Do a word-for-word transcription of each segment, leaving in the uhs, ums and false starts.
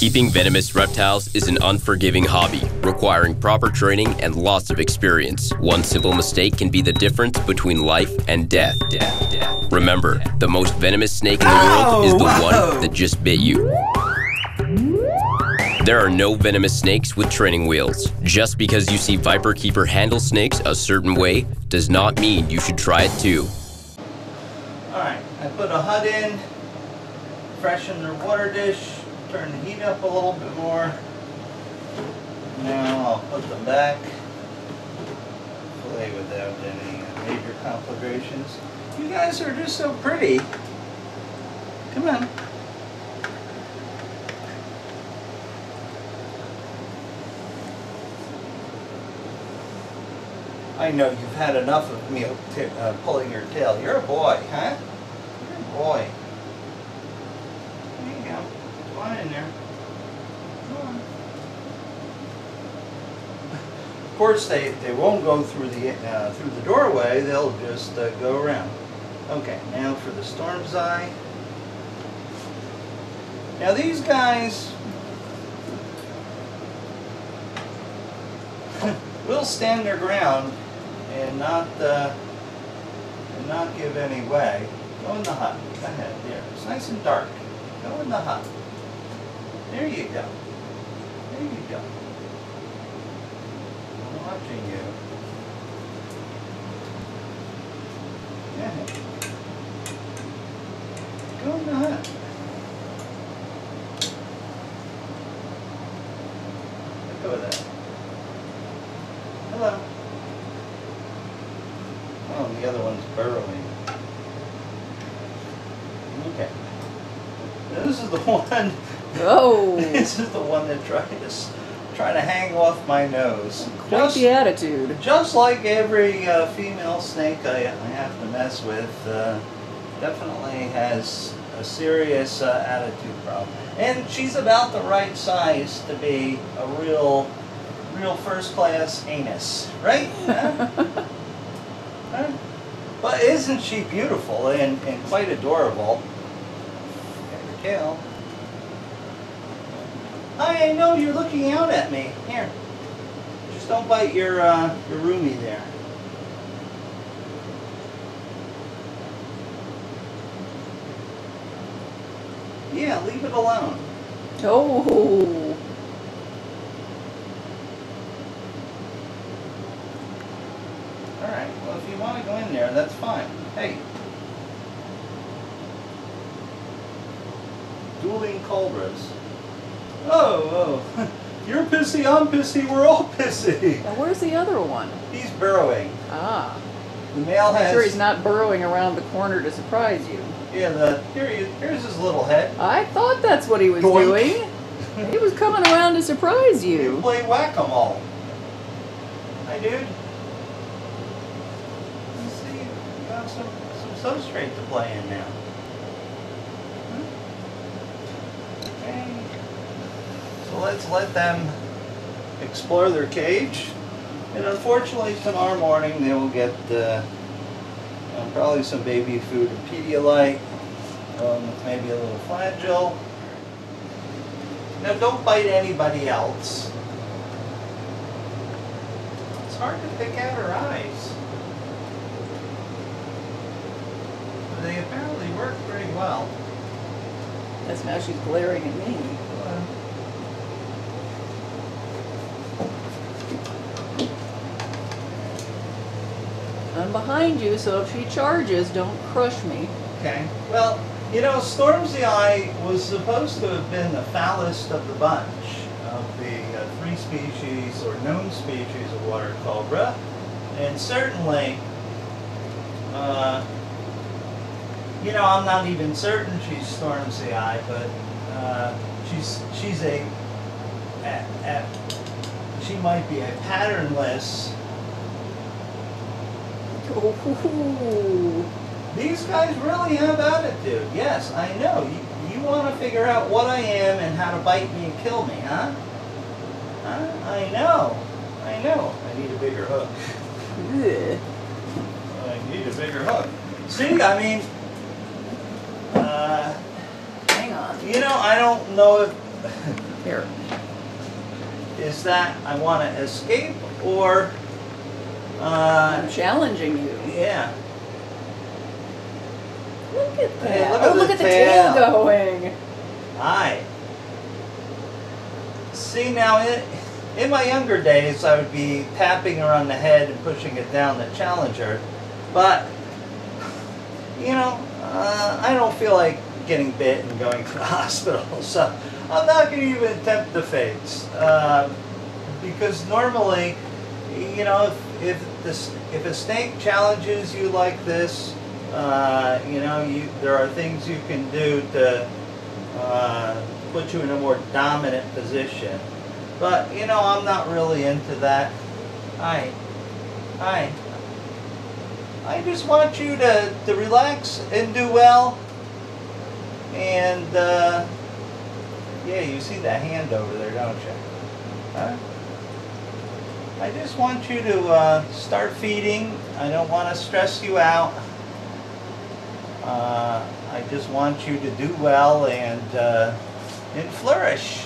Keeping venomous reptiles is an unforgiving hobby, requiring proper training and lots of experience. One simple mistake can be the difference between life and death. death, death Remember, death. The most venomous snake in the world is the one that just bit you. There are no venomous snakes with training wheels. Just because you see Viper Keeper handle snakes a certain way does not mean you should try it too. Alright, I put a H U D in, freshen their water dish, turn the heat up a little bit more. Now I'll put them back. Play without any major complications. You guys are just so pretty. Come on. I know you've had enough of me uh, pulling your tail. You're a boy, huh? You're a boy. There you go. Go on in there. Go on. Of course, they, they won't go through the uh, through the doorway. They'll just uh, go around. Okay, now for the Stormzii. Now these guys will stand their ground and not uh, and not give any way. Go in the hut. Go ahead. There. It's nice and dark. Go in the hut. There you go. There you go. I'm watching you. Go ahead. Go in the hut. Let go of that. Hello. Oh, the other one's burrowing. Okay. This is the one. Oh. This is the one that tried to try to hang off my nose. Quite just, the attitude. Just like every uh, female snake I, I have to mess with, uh, definitely has a serious uh, attitude problem. And she's about the right size to be a real, real first-class anus, right? Huh? Huh? But isn't she beautiful and and quite adorable? Tail. I know you're looking out at me. Here, just don't bite your uh, your roomie there. Yeah, leave it alone. Oh. All right. Well, if you want to go in there, that's fine. Hey. Dueling cobras. Oh, oh. You're pissy, I'm pissy, we're all pissy. Now where's the other one? He's burrowing. Ah. The male has... I'm sure he's not burrowing around the corner to surprise you. Yeah, the... Here he is. Here's his little head. I thought that's what he was Doink. doing. He was coming around to surprise you. You play whack-a-mole. Hi, dude. Let's see. You got some, some substrate to play in now. Let's let them explore their cage, and unfortunately tomorrow morning they will get uh, you know, probably some baby food and Pedialyte, um, maybe a little Flagyl. Now don't bite anybody else. It's hard to pick out her eyes. But they apparently work pretty well. That's now she's glaring at me. Uh, I'm behind you, so if she charges, don't crush me. Okay. Well, you know, Stormzii was supposed to have been the foulest of the bunch of the uh, three species or known species of water cobra, and certainly, uh, you know, I'm not even certain she's Stormzii, but uh, she's she's a, a, a she might be a patternless. Ooh. These guys really have attitude. Yes, I know. You, you want to figure out what I am and how to bite me and kill me, huh? Huh? I know. I know. I need a bigger hook. I need a bigger hook. See, I mean... Uh, Hang on. You know, I don't know if here is that I want to escape, or uh, I'm challenging you. Yeah. Look at that. Hey, look oh, at look at the tail, tail going. Aye. See, now, in, in my younger days, I would be tapping her on the head and pushing it down to challenge her. But, you know, uh, I don't feel like getting bit and going to the hospital. So I'm not going to even attempt the fades. Uh, because normally, you know, if, if, this, if a snake challenges you like this, Uh, you know, you, there are things you can do to uh, put you in a more dominant position. But, you know, I'm not really into that. I, I, I just want you to, to relax and do well. And, uh, yeah, you see that hand over there, don't you? Huh? I just want you to uh, start feeding. I don't want to stress you out. Uh, I just want you to do well and uh, and flourish.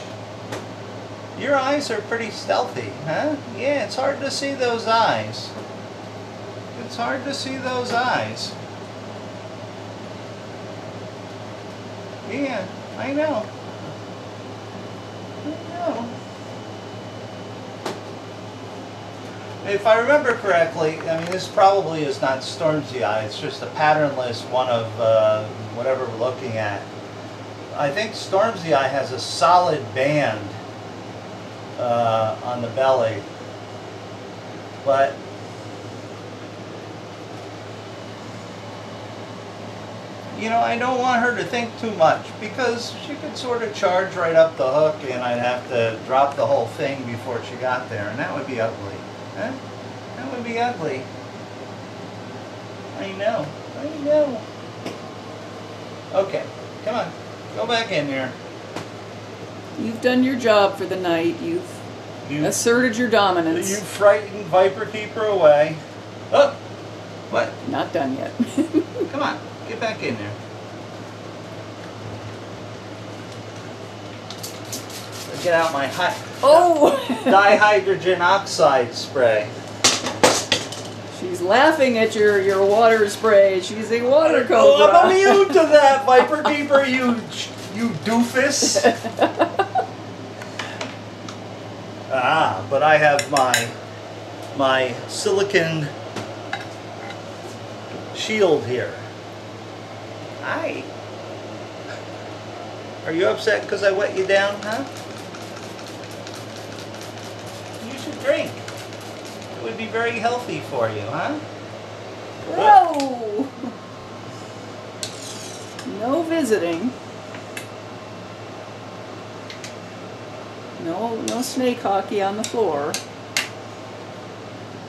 Your eyes are pretty stealthy, huh? Yeah, it's hard to see those eyes. It's hard to see those eyes. Yeah, I know. I know. If I remember correctly, I mean, this probably is not Stormzii eye, it's just a patternless one of uh, whatever we're looking at. I think Stormzii eye has a solid band uh, on the belly, but you know, I don't want her to think too much, because she could sort of charge right up the hook and I'd have to drop the whole thing before she got there, and that would be ugly. Huh? That would be ugly. I know. I know. Okay. Come on. Go back in here. You've done your job for the night. You've, you've asserted your dominance. You've frightened Viper Keeper away. Oh! What? Not done yet. Come on. Get back in there. Get out my high, oh. dihydrogen oxide spray. She's laughing at your, your water spray. She's a water cobra. Oh, I'm immune to that, Viper Keeper, you, you doofus. Ah, but I have my, my silicon shield here. Hi. Are you upset because I wet you down, huh? Drink. It would be very healthy for you, huh? Whoa! No visiting. No, no snake hockey on the floor.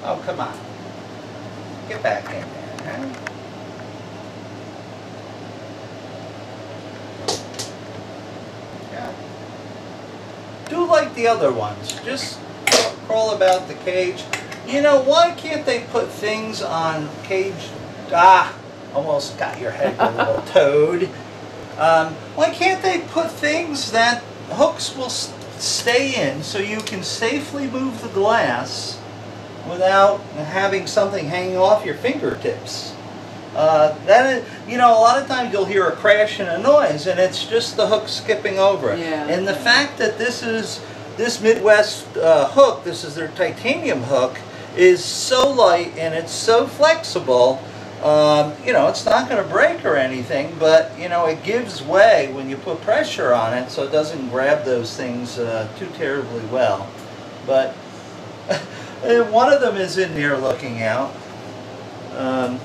Oh, come on. Get back in there, huh? Yeah. Do like the other ones. Just crawl about the cage. You know, why can't they put things on cage? Ah, almost got your head, a little toad. Um, why can't they put things that hooks will stay in, so you can safely move the glass without having something hanging off your fingertips? Uh, that is, you know, a lot of times you'll hear a crash and a noise, and it's just the hook skipping over it. Yeah. And the fact that this is This Midwest uh, hook, this is their titanium hook, is so light and it's so flexible, um, you know, it's not going to break or anything, but, you know, it gives way when you put pressure on it, so it doesn't grab those things uh, too terribly well. But one of them is in there looking out. Um,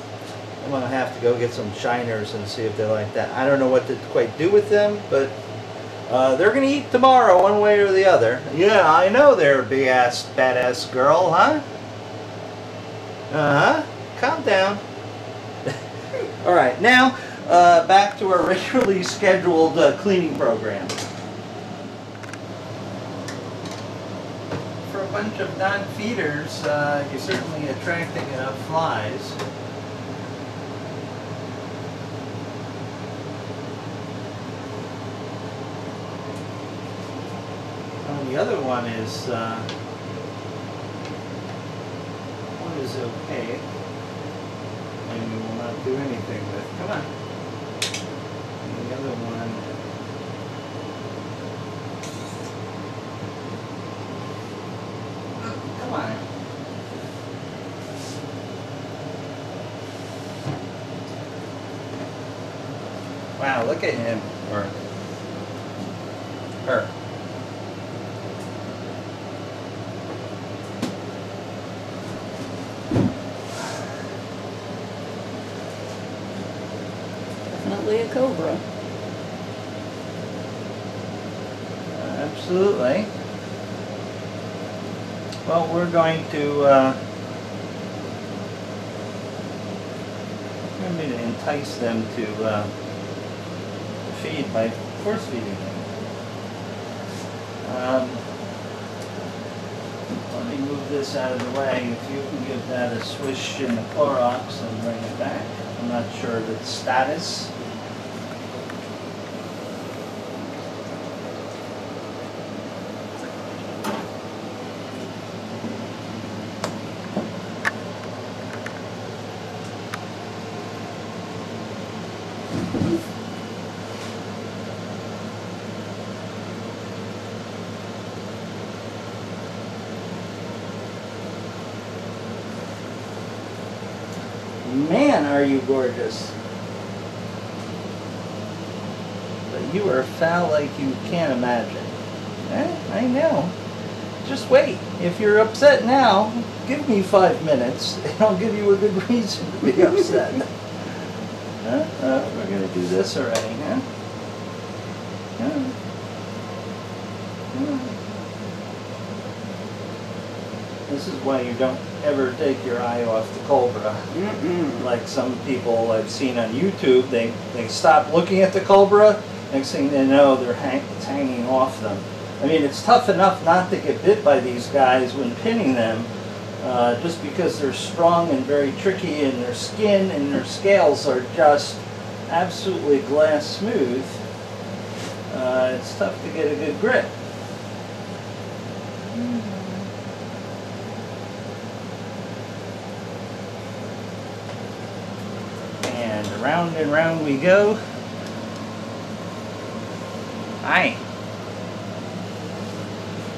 I'm going to have to go get some shiners and see if they like that. I don't know what to quite do with them, but Uh, they're going to eat tomorrow one way or the other. Yeah, I know they're a big-ass, badass girl, huh? Uh-huh. Calm down. All right, now uh, back to our regularly scheduled uh, cleaning program. For a bunch of non-feeders, uh, you're certainly attracting enough flies. the other one is uh, one is okay, and we will not do anything with. Come on. And the other one. Wow, look at him, or her. Definitely a cobra. Absolutely. Well, we're going to, uh, we're going to entice them to, uh, feed by force feeding them. Um, let me move this out of the way. If you can give that a swish in the Clorox and bring it back. I'm not sure of its status. Man, are you gorgeous. But you are foul like you can't imagine. Eh, I know. Just wait. If you're upset now, give me five minutes. And I'll give you a good reason to be upset. huh? uh, we're going to do this already, huh? Yeah. Yeah. This is why you don't ever take your eye off the cobra. Mm-mm. Like some people I've seen on YouTube, they, they stop looking at the cobra, next thing they know they're hang it's hanging off them. I mean, it's tough enough not to get bit by these guys when pinning them, uh, just because they're strong and very tricky, and their skin and their scales are just absolutely glass smooth. Uh, it's tough to get a good grip. Round and round we go. Hi.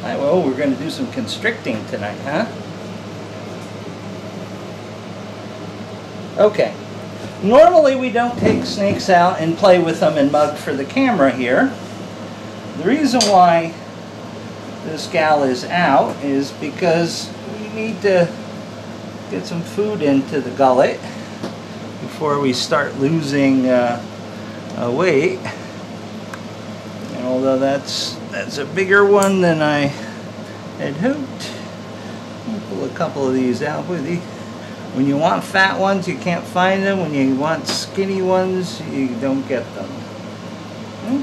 Hi, well, we're going to do some constricting tonight, huh? Okay. Normally we don't take snakes out and play with them and mug for the camera here. The reason why this gal is out is because we need to get some food into the gullet before we start losing uh, uh, weight. And although that's that's a bigger one than I had hoped, I'll pull a couple of these out with you. When you want fat ones, you can't find them. When you want skinny ones, you don't get them. Hmm?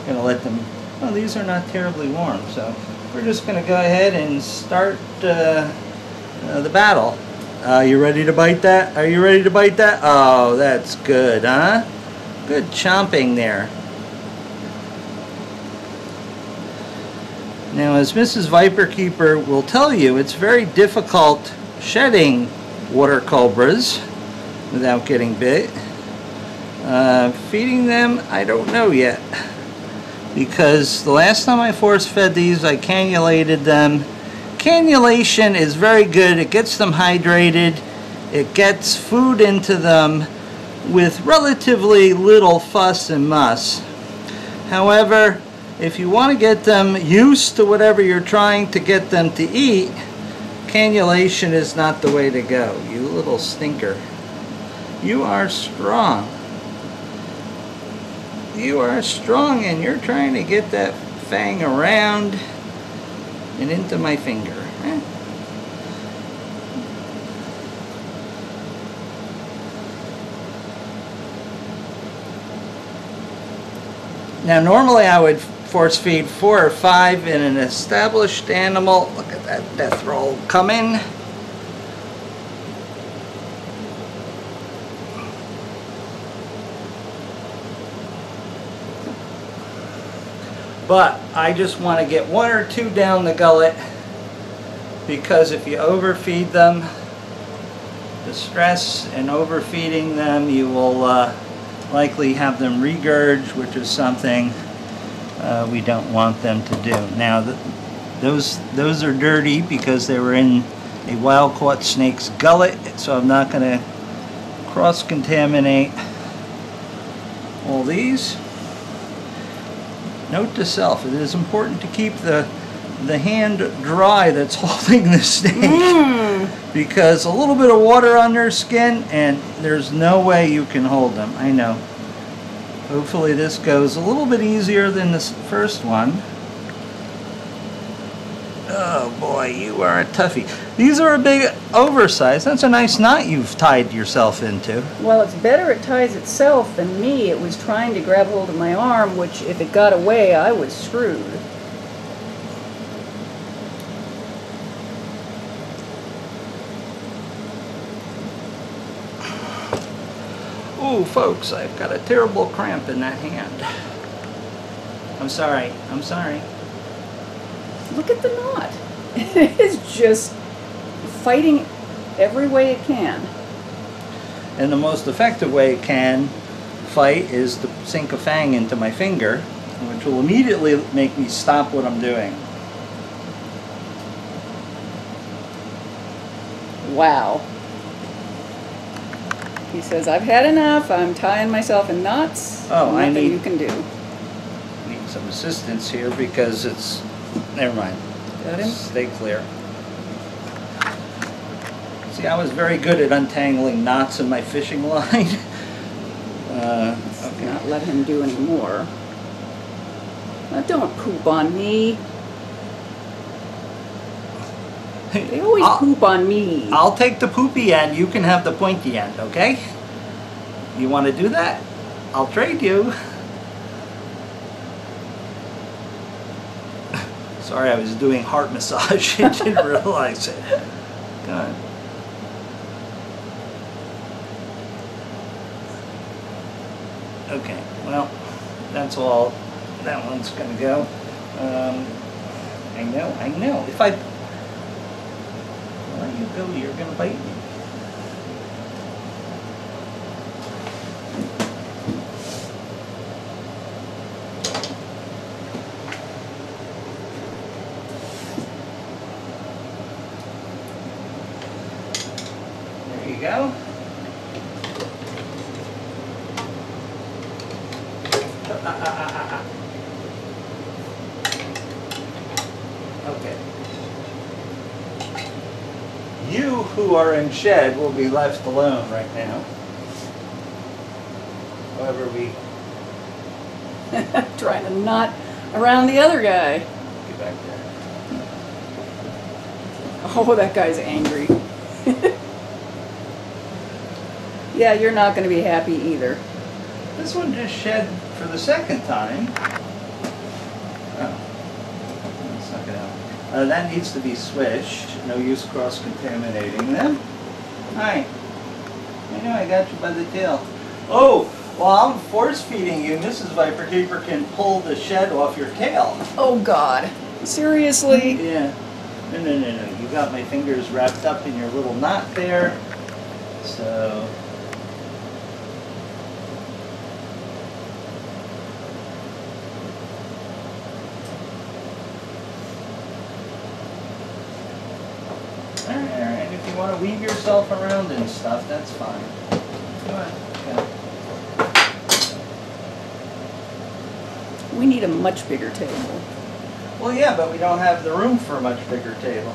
I'm gonna let them. Well, these are not terribly warm, so we're just gonna go ahead and start uh, uh, the battle. Are uh, you ready to bite that? Are you ready to bite that? Oh, that's good, huh? Good chomping there. Now, as Missus Viper Keeper will tell you, it's very difficult shedding water cobras without getting bit. Uh, feeding them, I don't know yet. Because the last time I force fed these, I cannulated them. Cannulation is very good. It gets them hydrated. It gets food into them with relatively little fuss and muss. However, if you want to get them used to whatever you're trying to get them to eat, cannulation is not the way to go. You little stinker. You are strong. You are strong, and you're trying to get that fang around and into my finger. Eh? Now, normally I would force feed four or five in an established animal. Look at that death roll coming. But I just want to get one or two down the gullet, because if you overfeed them, the stress and overfeeding them, you will uh, likely have them regurge, which is something uh, we don't want them to do. Now, th those, those are dirty because they were in a wild-caught snake's gullet, so I'm not going to cross-contaminate all these. Note to self, it is important to keep the the hand dry that's holding the snake, mm. because a little bit of water on their skin and there's no way you can hold them. I know. Hopefully this goes a little bit easier than this first one. Oh boy, you are a toughie. These are a big oversize. That's a nice knot you've tied yourself into. Well, it's better it ties itself than me. It was trying to grab hold of my arm, which if it got away, I was screwed. Ooh, folks, I've got a terrible cramp in that hand. I'm sorry. I'm sorry. Look at the knot. It is just fighting every way it can. And the most effective way it can fight is to sink a fang into my finger, which will immediately make me stop what I'm doing. Wow. He says, I've had enough. I'm tying myself in knots. Oh, nothing I need, you can do. I need some assistance here because it's... Never mind. Got him? Stay clear. See, I was very good at untangling knots in my fishing line. uh, Let's okay. Not let him do any more. Now, don't poop on me. They always I'll, poop on me. I'll take the poopy end. You can have the pointy end, okay? You want to do that? I'll trade you. Sorry, I was doing heart massage. I didn't realize it. God. Okay, well, that's all. That one's going to go. Um, I know, I know. If I... Well, you go, you're going to bite me. Go. Okay. You who are in shed will be left alone right now. However we... Trying to knot around the other guy. Get back there. Oh, that guy's angry. Yeah, you're not going to be happy either. This one just shed for the second time. Oh, let's knock it out. Uh, that needs to be swished. No use cross-contaminating them. Hi. I know I got you by the tail. Oh, while I'm force-feeding you, Missus Viper Keeper can pull the shed off your tail. Oh, God. Seriously? Yeah. No, no, no, no. You got my fingers wrapped up in your little knot there. So... You want to weave yourself around and stuff, that's fine. Come on. Yeah. We need a much bigger table. Well, yeah, but we don't have the room for a much bigger table.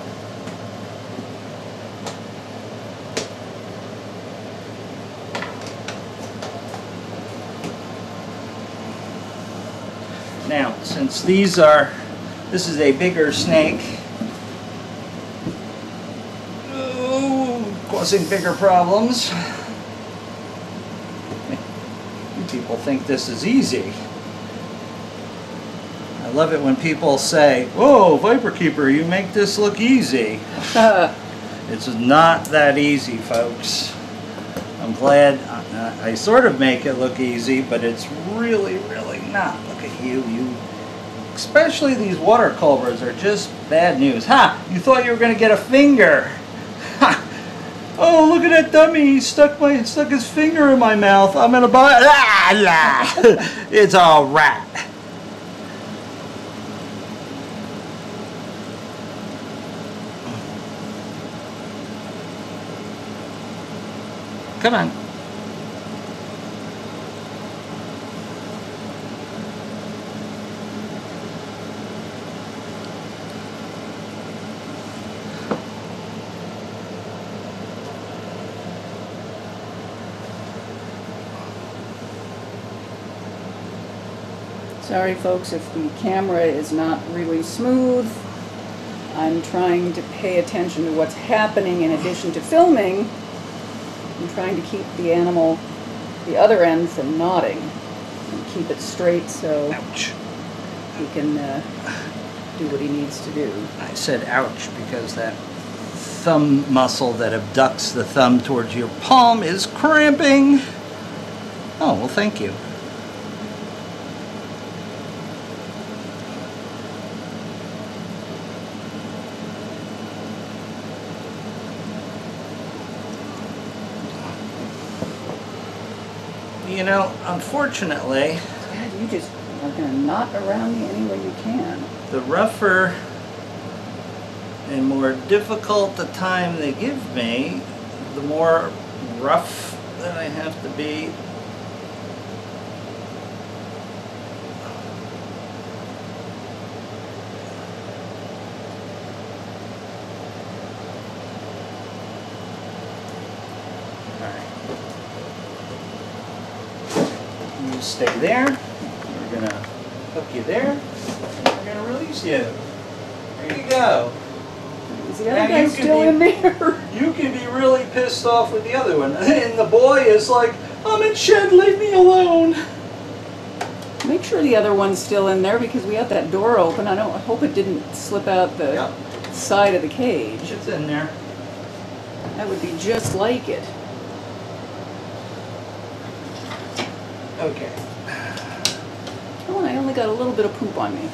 Now, since these are, this is a bigger snake, causing bigger problems. You people think this is easy. I love it when people say, "Whoa, Viper Keeper, you make this look easy." It's not that easy, folks. I'm glad I, I sort of make it look easy, but it's really, really not. Look at you, you Especially these water cobras are just bad news. Ha! You thought you were going to get a finger. Ha! Oh, look at that dummy. He stuck, my, stuck his finger in my mouth. I'm going to buy it. Ah, yeah. It's a rat. Come on. Sorry folks if the camera is not really smooth. I'm trying to pay attention to what's happening in addition to filming. I'm trying to keep the animal, the other end, from nodding and keep it straight so ouch. He can uh, do what he needs to do. I said ouch because that thumb muscle that abducts the thumb towards your palm is cramping. Oh, well, thank you. You know, unfortunately... God, you just are going to knot around me any way you can. The rougher and more difficult the time they give me, the more rough that I have to be. Stay there. We're going to hook you there. We're going to release you. There you go. Is the other guy still in there? You can be really pissed off with the other one. And the boy is like, I'm in shed, leave me alone. Make sure the other one's still in there because we have that door open. I don't. I hope it didn't slip out the yeah. side of the cage. It's in there. That would be just like it. Okay. Oh, and I only got a little bit of poop on me.